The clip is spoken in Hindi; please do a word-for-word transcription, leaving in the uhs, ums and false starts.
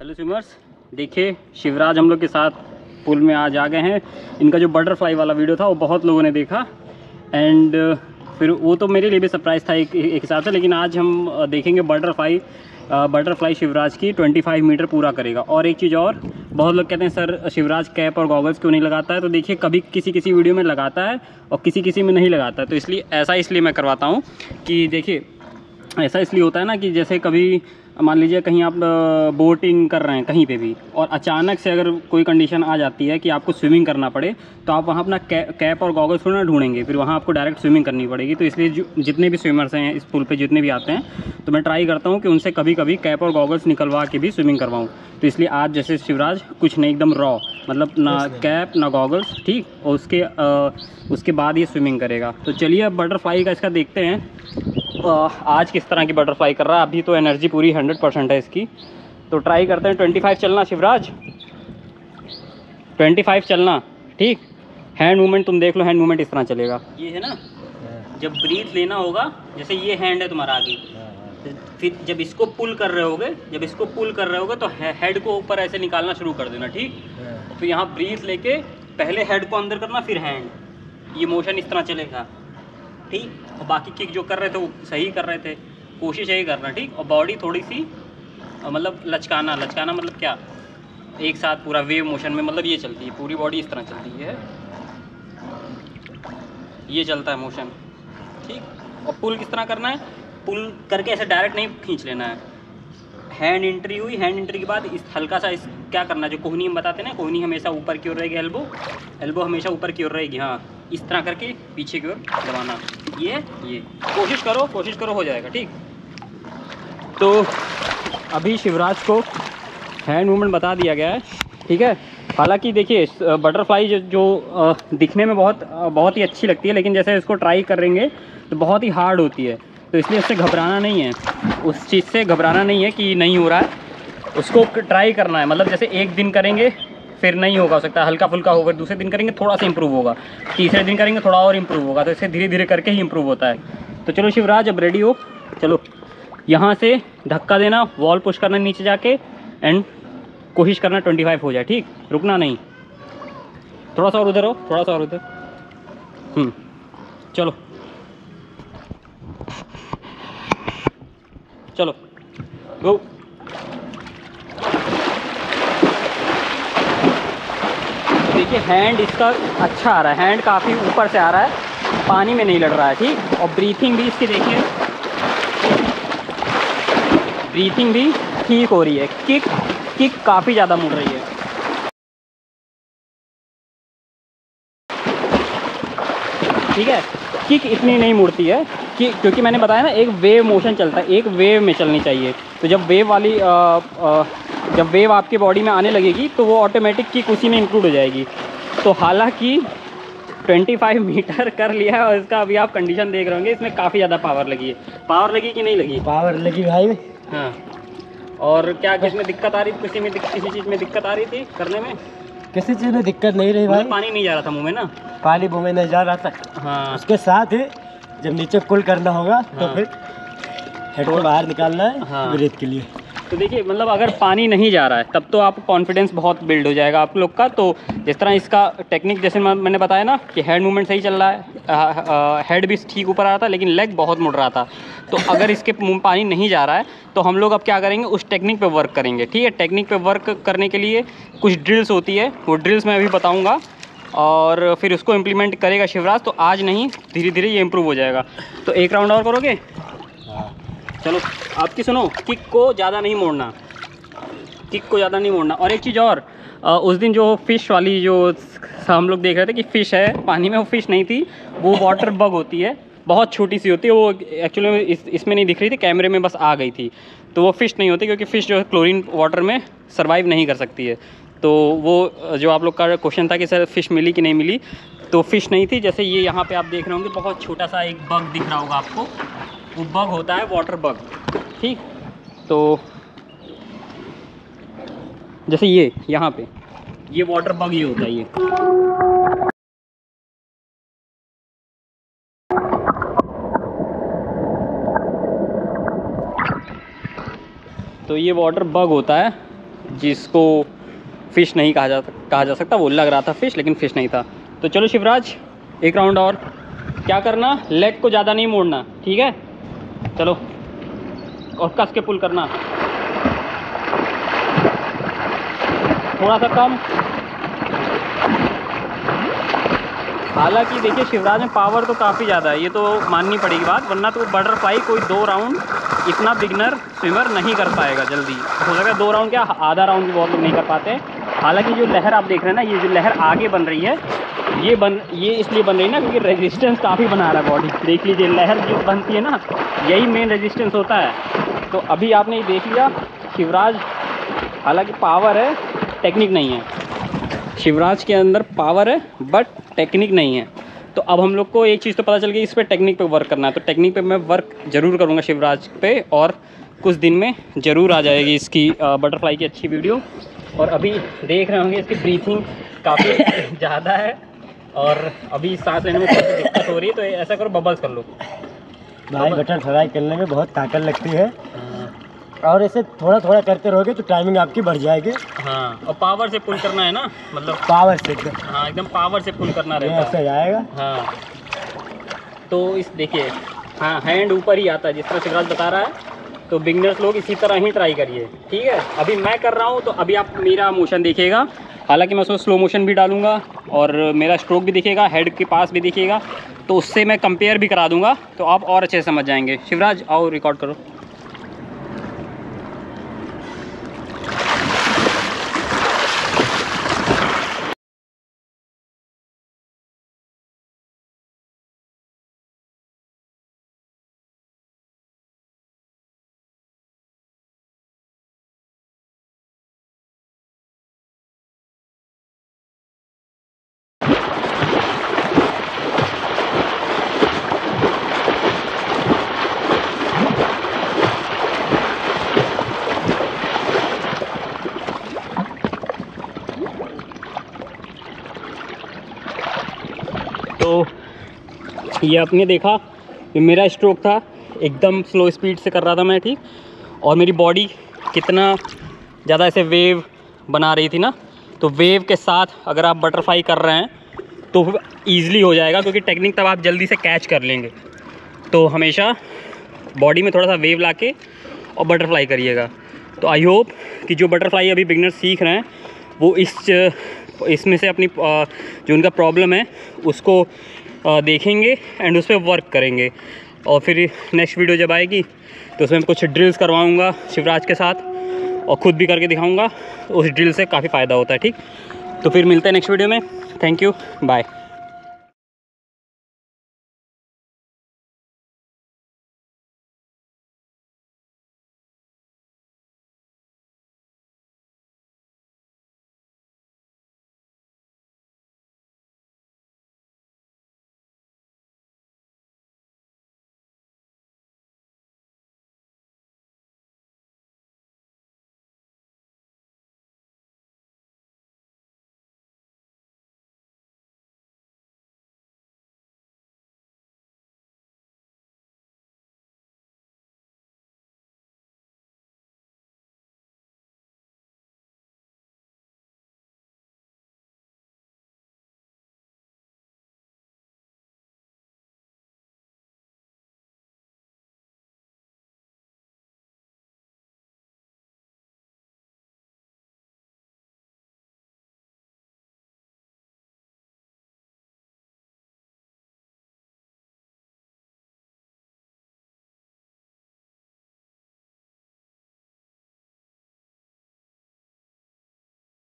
हेलो स्विमर्स, देखिए शिवराज हम लोग के साथ पुल में आज आ गए हैं। इनका जो बटरफ्लाई वाला वीडियो था वो बहुत लोगों ने देखा एंड फिर वो तो मेरे लिए भी सरप्राइज़ था एक हिसाब से, लेकिन आज हम देखेंगे बटरफ्लाई बटरफ्लाई शिवराज की पच्चीस मीटर पूरा करेगा। और एक चीज़ और, बहुत लोग कहते हैं सर शिवराज कैप और गॉगल्स क्यों नहीं लगाता है, तो देखिए कभी किसी किसी वीडियो में लगाता है और किसी किसी में नहीं लगाता है। तो इसलिए ऐसा इसलिए मैं करवाता हूँ कि देखिए ऐसा इसलिए होता है ना कि जैसे कभी मान लीजिए कहीं आप बोटिंग कर रहे हैं कहीं पे भी और अचानक से अगर कोई कंडीशन आ जाती है कि आपको स्विमिंग करना पड़े तो आप वहाँ अपना कैप और गॉगल्स थोड़ा ढूंढेंगे, फिर वहाँ आपको डायरेक्ट स्विमिंग करनी पड़ेगी। तो इसलिए जितने भी स्विमर्स हैं इस पूल पे जितने भी आते हैं तो मैं ट्राई करता हूँ कि उनसे कभी कभी कैप और गॉगल्स निकलवा के भी स्विमिंग करवाऊँ। तो इसलिए आज जैसे शिवराज कुछ नहीं, एकदम रॉ, मतलब ना कैप ना गॉगल्स, ठीक, और उसके उसके बाद ये स्विमिंग करेगा। तो चलिए अब बटरफ्लाई का इसका देखते हैं आज किस तरह की बटरफ्लाई कर रहा है। अभी तो एनर्जी पूरी सौ परसेंट है इसकी, तो ट्राई करते हैं। पच्चीस चलना शिवराज, पच्चीस चलना, ठीक। हैंड मूवमेंट तुम देख लो, हैंड मूवमेंट इस तरह चलेगा, ये है ना। जब ब्रीथ लेना होगा, जैसे ये हैंड है तुम्हारा आगे, फिर जब इसको पुल कर रहे होगे जब इसको पुल कर रहे होगे तो हेड को ऊपर ऐसे निकालना शुरू कर देना, ठीक। फिर यहाँ ब्रीथ लेके पहले हेड को अंदर करना, फिर हैंड, ये मोशन इस तरह चलेगा, ठीक। और बाकी किक जो कर रहे थे वो सही कर रहे थे, कोशिश यही करना, ठीक। और बॉडी थोड़ी सी मतलब लचकाना, लचकाना मतलब क्या, एक साथ पूरा वेव मोशन में, मतलब ये चलती है पूरी बॉडी इस तरह चलती है, ये चलता है मोशन, ठीक। और पुल किस तरह करना है, पुल करके ऐसे डायरेक्ट नहीं खींच लेना है। हैंड एंट्री हुई, हैंड एंट्री के बाद इस हल्का सा इस क्या करना है, जो कोहनी हम बताते हैं ना, कोहनी हमेशा ऊपर की ओर रहेगी, एल्बो एल्बो हमेशा ऊपर की ओर रहेगी, हाँ, इस तरह करके पीछे की ओर दबाना, ये ये कोशिश करो कोशिश करो हो जाएगा, ठीक। तो अभी शिवराज को हैंड मूवमेंट बता दिया गया है, ठीक है। हालांकि देखिए बटरफ्लाई जो, जो दिखने में बहुत बहुत ही अच्छी लगती है, लेकिन जैसे इसको ट्राई करेंगे तो बहुत ही हार्ड होती है। तो इसलिए उससे घबराना नहीं है, उस चीज़ से घबराना नहीं है कि नहीं हो रहा है, उसको ट्राई करना है। मतलब जैसे एक दिन करेंगे फिर नहीं होगा, हो सकता है हल्का फुल्का होगा, दूसरे दिन करेंगे थोड़ा सा इम्प्रूव होगा, तीसरे दिन करेंगे थोड़ा और इम्प्रूव होगा, तो इससे धीरे धीरे करके ही इम्प्रूव होता है। तो चलो शिवराज अब रेडी हो, चलो यहाँ से धक्का देना, वॉल पुश करना नीचे जाके एंड कोशिश करना ट्वेंटी फाइव हो जाए, ठीक, रुकना नहीं। थोड़ा सा और उधर हो, थोड़ा सा और उधर, चलो चलो गो। देखिए हैंड इसका अच्छा आ रहा है, हैंड काफ़ी ऊपर से आ रहा है, पानी में नहीं लड़ रहा है, ठीक। और ब्रीथिंग भी इसकी देखिए, ब्रीथिंग भी ठीक हो रही है, किक किक काफ़ी ज़्यादा मुड़ रही है। ठीक है, किक इतनी नहीं मुड़ती है कि क्योंकि मैंने बताया ना एक वेव मोशन चलता है, एक वेव में चलनी चाहिए। तो जब वेव वाली आ, आ, जब वेव आपके बॉडी में आने लगेगी तो वो ऑटोमेटिक किक उसी में इंक्लूड हो जाएगी। तो हालांकि पच्चीस मीटर कर लिया है और इसका अभी आप कंडीशन देख रहे होंगे, इसमें काफ़ी ज़्यादा पावर लगी है। पावर लगी कि नहीं लगी? पावर लगी भाई, हाँ। और क्या इसमें दिक्कत आ रही थी, किसी में किसी चीज़ में दिक्कत आ रही थी करने में? किसी चीज़ में दिक्कत नहीं रही भाई, पानी नहीं जा रहा था मुँह में ना, पानी मुँह में नहीं जा रहा था, हाँ। उसके साथ ही जब नीचे पुल करना होगा तो हाँ। फिर हेड को बाहर निकालना है, हाँ, ब्रेथ के लिए। तो देखिए मतलब अगर पानी नहीं जा रहा है तब तो आपको कॉन्फिडेंस बहुत बिल्ड हो जाएगा आप लोग का। तो जिस तरह इसका टेक्निक जैसे मैंने बताया ना कि हेड मूवमेंट सही चल रहा है, हेड भी ठीक ऊपर आ रहा था लेकिन लेग बहुत मुड़ रहा था। तो अगर इसके मुँह में पानी नहीं जा रहा है तो हम लोग अब क्या करेंगे, उस टेक्निक पे वर्क करेंगे, ठीक है। टेक्निक पे वर्क करने के लिए कुछ ड्रिल्स होती है, वो ड्रिल्स मैं अभी बताऊँगा और फिर उसको इम्प्लीमेंट करेगा शिवराज। तो आज नहीं, धीरे धीरे ये इम्प्रूव हो जाएगा। तो एक राउंड और करोगे? चलो आपकी सुनो, किक को ज़्यादा नहीं मोड़ना, किक को ज़्यादा नहीं मोड़ना। और एक चीज़ और, उस दिन जो फ़िश वाली जो हम लोग देख रहे थे कि फ़िश है पानी में, वो फ़िश नहीं थी, वो वाटर बग होती है, बहुत छोटी सी होती है, वो एक्चुअली में इस इसमें नहीं दिख रही थी, कैमरे में बस आ गई थी। तो वो फ़िश नहीं होती क्योंकि फ़िश जो है क्लोरीन वाटर में सर्वाइव नहीं कर सकती है। तो वो जो आप लोग का क्वेश्चन था कि सर फ़िश मिली कि नहीं मिली, तो फ़िश नहीं थी। जैसे ये यहाँ पे आप देख रहे होंगे बहुत छोटा सा एक बग दिख रहा होगा आपको, वो बग होता है वाटर बग, ठीक। तो जैसे ये यहाँ पे ये वाटर बग ही होता है, ये तो ये वाटर बग होता है। जिसको फ़िश नहीं कहा जा कहा जा सकता, वो लग रहा था फ़िश लेकिन फ़िश नहीं था। तो चलो शिवराज एक राउंड और, क्या करना लेग को ज़्यादा नहीं मोड़ना, ठीक है? चलो, और कस के पुल करना, थोड़ा सा कम। हालांकि देखिए शिवराज में पावर तो काफ़ी ज़्यादा है, ये तो माननी पड़ेगी बात, वरना तो बटरफ्लाई कोई दो राउंड इतना बिगनर स्विमर नहीं कर पाएगा जल्दी। हो सकता है दो राउंड क्या आधा राउंड भी बहुत लोग नहीं कर पाते। हालांकि जो लहर आप देख रहे हैं ना, ये जो लहर आगे बन रही है, ये बन ये इसलिए बन रही है ना क्योंकि रेजिस्टेंस काफ़ी बना रहा है बॉडी। देख लीजिए लहर जो बनती है ना, यही मेन रेजिस्टेंस होता है। तो अभी आपने ये देख लिया शिवराज, हालांकि पावर है टेक्निक नहीं है, शिवराज के अंदर पावर है बट टेक्निक नहीं है। तो अब हम लोग को एक चीज़ तो पता चल गई, इस पर टेक्निक पे वर्क करना है। तो टेक्निक पे मैं वर्क ज़रूर करूँगा शिवराज पे, और कुछ दिन में ज़रूर आ जाएगी इसकी बटरफ्लाई की अच्छी वीडियो। और अभी देख रहे होंगे इसकी ब्रीथिंग काफ़ी ज़्यादा है और अभी सांस लेने में थोड़ी दिक्कत हो रही है। तो ऐसा करो बबल्स कर लो भाई, बटरफ्लाई करने में बहुत ताकत लगती है और ऐसे थोड़ा थोड़ा करते रहोगे तो टाइमिंग आपकी बढ़ जाएगी। हाँ, और पावर से पुल करना है ना, मतलब पावर से एकदम, हाँ एकदम पावर से पुल करना रहेगा, ऐसा जाएगा। हाँ तो इस देखिए, हाँ हैंड ऊपर ही आता है जिस तरह शिवराज बता रहा है। तो बिगनर्स लोग इसी तरह ही ट्राई करिए, ठीक है? अभी मैं कर रहा हूँ तो अभी आप मेरा मोशन देखिएगा, हालांकि मैं उसमें स्लो मोशन भी डालूँगा और मेरा स्ट्रोक भी दिखेगा, हेड के पास भी दिखेगा, तो उससे मैं कंपेयर भी करा दूँगा तो आप और अच्छे समझ जाएंगे। शिवराज आओ रिकॉर्ड करो। तो ये आपने देखा ये मेरा स्ट्रोक था, एकदम स्लो स्पीड से कर रहा था मैं, ठीक, और मेरी बॉडी कितना ज़्यादा ऐसे वेव बना रही थी ना। तो वेव के साथ अगर आप बटरफ्लाई कर रहे हैं तो ईज़िली हो जाएगा क्योंकि टेक्निक तब आप जल्दी से कैच कर लेंगे। तो हमेशा बॉडी में थोड़ा सा वेव ला के और बटरफ्लाई करिएगा। तो आई होप कि जो बटरफ्लाई अभी बिगनर सीख रहे हैं वो इस इसमें से अपनी जो उनका प्रॉब्लम है उसको देखेंगे एंड उस पर वर्क करेंगे। और फिर नेक्स्ट वीडियो जब आएगी तो उसमें कुछ ड्रिल्स करवाऊंगा शिवराज के साथ और ख़ुद भी करके दिखाऊंगा, उस ड्रिल से काफ़ी फ़ायदा होता है, ठीक? तो फिर मिलते हैं नेक्स्ट वीडियो में। Thank you, bye.